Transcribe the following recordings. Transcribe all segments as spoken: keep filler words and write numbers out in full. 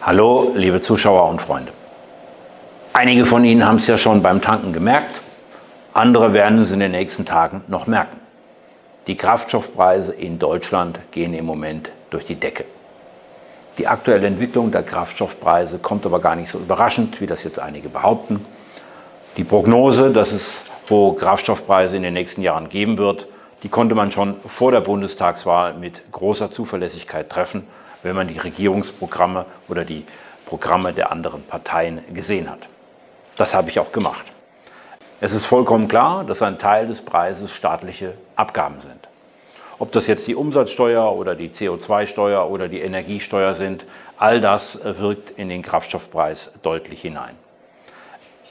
Hallo, liebe Zuschauer und Freunde. Einige von Ihnen haben es ja schon beim Tanken gemerkt, andere werden es in den nächsten Tagen noch merken. Die Kraftstoffpreise in Deutschland gehen im Moment durch die Decke. Die aktuelle Entwicklung der Kraftstoffpreise kommt aber gar nicht so überraschend, wie das jetzt einige behaupten. Die Prognose, dass es hohe Kraftstoffpreise in den nächsten Jahren geben wird, die konnte man schon vor der Bundestagswahl mit großer Zuverlässigkeit treffen, wenn man die Regierungsprogramme oder die Programme der anderen Parteien gesehen hat. Das habe ich auch gemacht. Es ist vollkommen klar, dass ein Teil des Preises staatliche Abgaben sind. Ob das jetzt die Umsatzsteuer oder die C O zwei Steuer oder die Energiesteuer sind, all das wirkt in den Kraftstoffpreis deutlich hinein.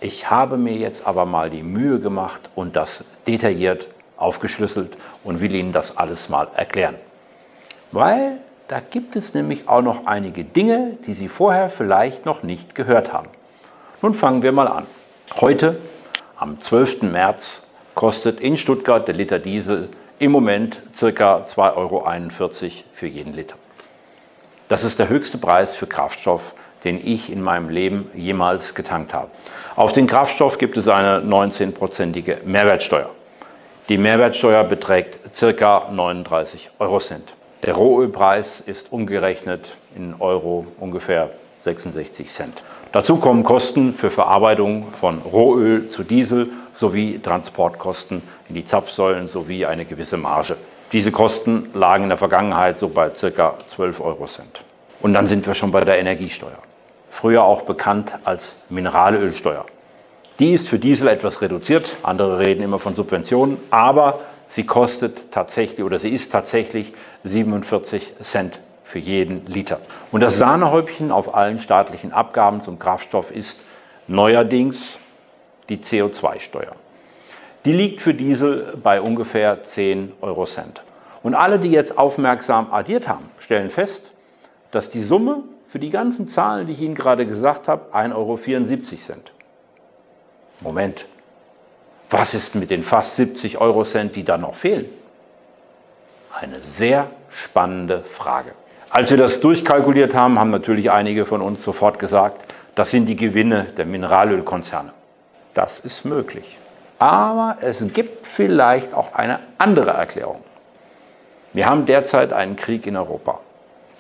Ich habe mir jetzt aber mal die Mühe gemacht und das detailliert aufgeschlüsselt und will Ihnen das alles mal erklären. Weil da gibt es nämlich auch noch einige Dinge, die Sie vorher vielleicht noch nicht gehört haben. Nun fangen wir mal an. Heute, am zwölften März, kostet in Stuttgart der Liter Diesel im Moment ca. zwei Euro einundvierzig für jeden Liter. Das ist der höchste Preis für Kraftstoff, den ich in meinem Leben jemals getankt habe. Auf den Kraftstoff gibt es eine neunzehnprozentige Mehrwertsteuer. Die Mehrwertsteuer beträgt ca. neununddreißig Euro Cent. Der Rohölpreis ist umgerechnet in Euro ungefähr sechsundsechzig Cent. Dazu kommen Kosten für Verarbeitung von Rohöl zu Diesel sowie Transportkosten in die Zapfsäulen sowie eine gewisse Marge. Diese Kosten lagen in der Vergangenheit so bei ca. zwölf Euro Cent. Und dann sind wir schon bei der Energiesteuer, früher auch bekannt als Mineralölsteuer. Die ist für Diesel etwas reduziert, andere reden immer von Subventionen, aber sie kostet tatsächlich oder sie ist tatsächlich siebenundvierzig Cent für jeden Liter. Und das Sahnehäubchen auf allen staatlichen Abgaben zum Kraftstoff ist neuerdings die C O zwei Steuer. Die liegt für Diesel bei ungefähr zehn Euro Cent. Und alle, die jetzt aufmerksam addiert haben, stellen fest, dass die Summe für die ganzen Zahlen, die ich Ihnen gerade gesagt habe, ein Euro vierundsiebzig sind. Moment, was ist mit den fast siebzig Euro Cent, die da noch fehlen? Eine sehr spannende Frage. Als wir das durchkalkuliert haben, haben natürlich einige von uns sofort gesagt, das sind die Gewinne der Mineralölkonzerne. Das ist möglich. Aber es gibt vielleicht auch eine andere Erklärung. Wir haben derzeit einen Krieg in Europa.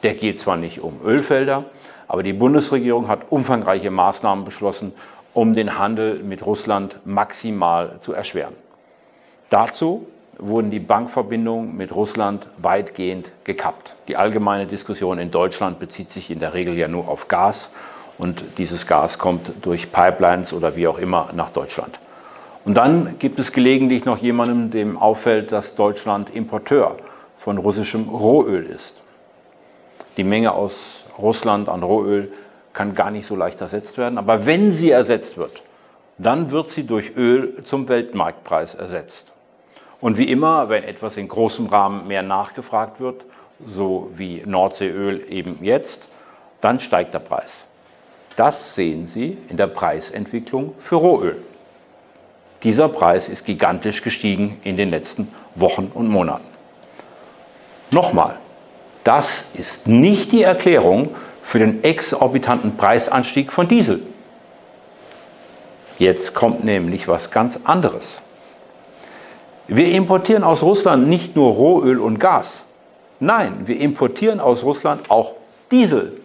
Der geht zwar nicht um Ölfelder, aber die Bundesregierung hat umfangreiche Maßnahmen beschlossen, um den Handel mit Russland maximal zu erschweren. Dazu wurden die Bankverbindungen mit Russland weitgehend gekappt. Die allgemeine Diskussion in Deutschland bezieht sich in der Regel ja nur auf Gas und dieses Gas kommt durch Pipelines oder wie auch immer nach Deutschland. Und dann gibt es gelegentlich noch jemanden, dem auffällt, dass Deutschland Importeur von russischem Rohöl ist. Die Menge aus Russland an Rohöl kann gar nicht so leicht ersetzt werden. Aber wenn sie ersetzt wird, dann wird sie durch Öl zum Weltmarktpreis ersetzt. Und wie immer, wenn etwas in großem Rahmen mehr nachgefragt wird, so wie Nordseeöl eben jetzt, dann steigt der Preis. Das sehen Sie in der Preisentwicklung für Rohöl. Dieser Preis ist gigantisch gestiegen in den letzten Wochen und Monaten. Nochmal. Das ist nicht die Erklärung für den exorbitanten Preisanstieg von Diesel. Jetzt kommt nämlich was ganz anderes. Wir importieren aus Russland nicht nur Rohöl und Gas. Nein, wir importieren aus Russland auch Diesel.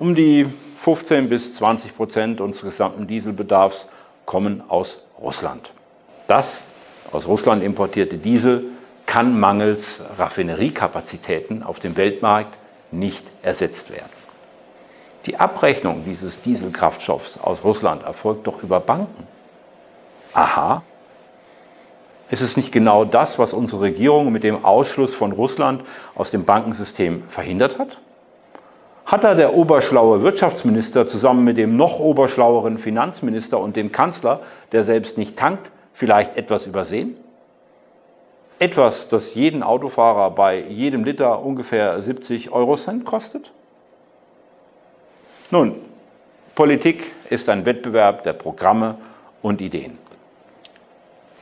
Um die fünfzehn bis zwanzig Prozent unseres gesamten Dieselbedarfs kommen aus Russland. Das aus Russland importierte Diesel kann mangels Raffineriekapazitäten auf dem Weltmarkt nicht ersetzt werden. Die Abrechnung dieses Dieselkraftstoffs aus Russland erfolgt doch über Banken. Aha. Ist es nicht genau das, was unsere Regierung mit dem Ausschluss von Russland aus dem Bankensystem verhindert hat? Hat da der oberschlaue Wirtschaftsminister zusammen mit dem noch oberschlaueren Finanzminister und dem Kanzler, der selbst nicht tankt, vielleicht etwas übersehen? Etwas, das jeden Autofahrer bei jedem Liter ungefähr siebzig Euro Cent kostet? Nun, Politik ist ein Wettbewerb der Programme und Ideen.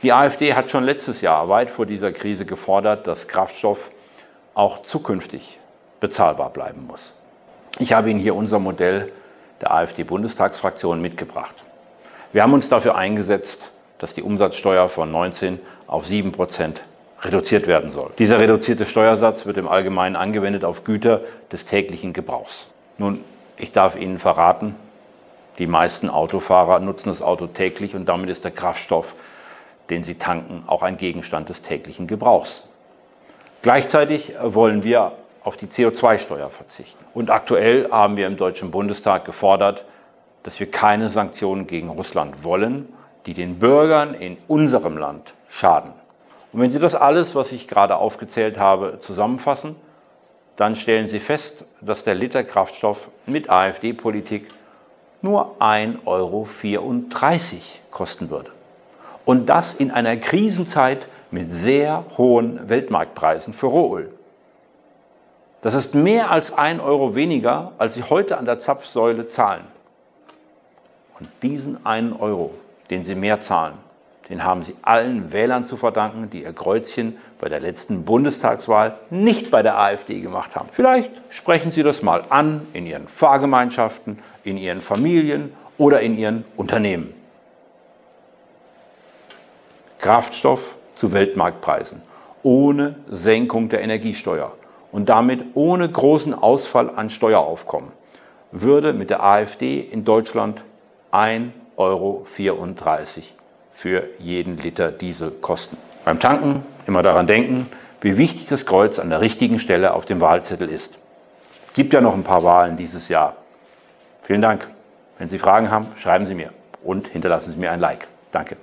Die AfD hat schon letztes Jahr weit vor dieser Krise gefordert, dass Kraftstoff auch zukünftig bezahlbar bleiben muss. Ich habe Ihnen hier unser Modell der AfD-Bundestagsfraktion mitgebracht. Wir haben uns dafür eingesetzt, dass die Umsatzsteuer von neunzehn auf sieben Prozent reduziert werden soll. Dieser reduzierte Steuersatz wird im Allgemeinen angewendet auf Güter des täglichen Gebrauchs. Nun, ich darf Ihnen verraten, die meisten Autofahrer nutzen das Auto täglich und damit ist der Kraftstoff, den sie tanken, auch ein Gegenstand des täglichen Gebrauchs. Gleichzeitig wollen wir auf die C O zwei Steuer verzichten. Und aktuell haben wir im Deutschen Bundestag gefordert, dass wir keine Sanktionen gegen Russland wollen, die den Bürgern in unserem Land schaden. Und wenn Sie das alles, was ich gerade aufgezählt habe, zusammenfassen, dann stellen Sie fest, dass der Liter Kraftstoff mit AfD-Politik nur ein Euro vierunddreißig kosten würde. Und das in einer Krisenzeit mit sehr hohen Weltmarktpreisen für Rohöl. Das ist mehr als ein Euro weniger, als Sie heute an der Zapfsäule zahlen. Und diesen einen Euro, den Sie mehr zahlen, den haben Sie allen Wählern zu verdanken, die ihr Kreuzchen bei der letzten Bundestagswahl nicht bei der AfD gemacht haben. Vielleicht sprechen Sie das mal an in Ihren Fahrgemeinschaften, in Ihren Familien oder in Ihren Unternehmen. Kraftstoff zu Weltmarktpreisen, ohne Senkung der Energiesteuer und damit ohne großen Ausfall an Steueraufkommen, würde mit der AfD in Deutschland ein Euro vierunddreißig für jeden Liter Diesel kosten. Beim Tanken immer daran denken, wie wichtig das Kreuz an der richtigen Stelle auf dem Wahlzettel ist. Es gibt ja noch ein paar Wahlen dieses Jahr. Vielen Dank. Wenn Sie Fragen haben, schreiben Sie mir und hinterlassen Sie mir ein Like. Danke.